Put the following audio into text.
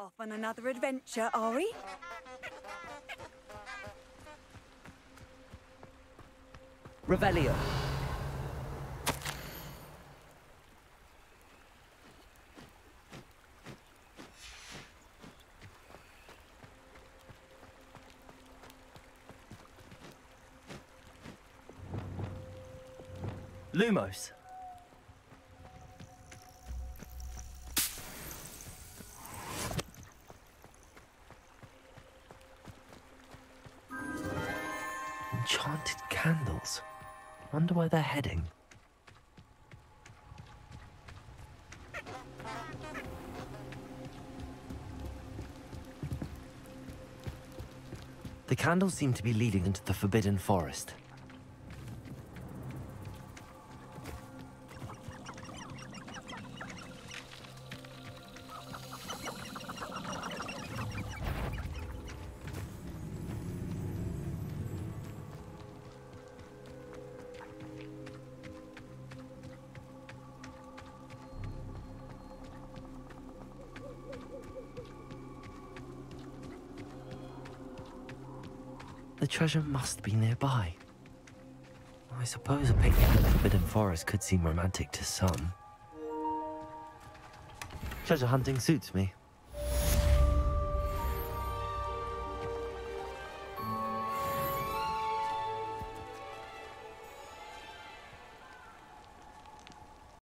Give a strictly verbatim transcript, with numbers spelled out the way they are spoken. Off on another adventure, are we? Revelio. Lumos. Enchanted candles. Wonder where they're heading. The candles seem to be leading into the Forbidden Forest. The treasure must be nearby. I suppose a picnic in the Forbidden Forest could seem romantic to some. Treasure hunting suits me.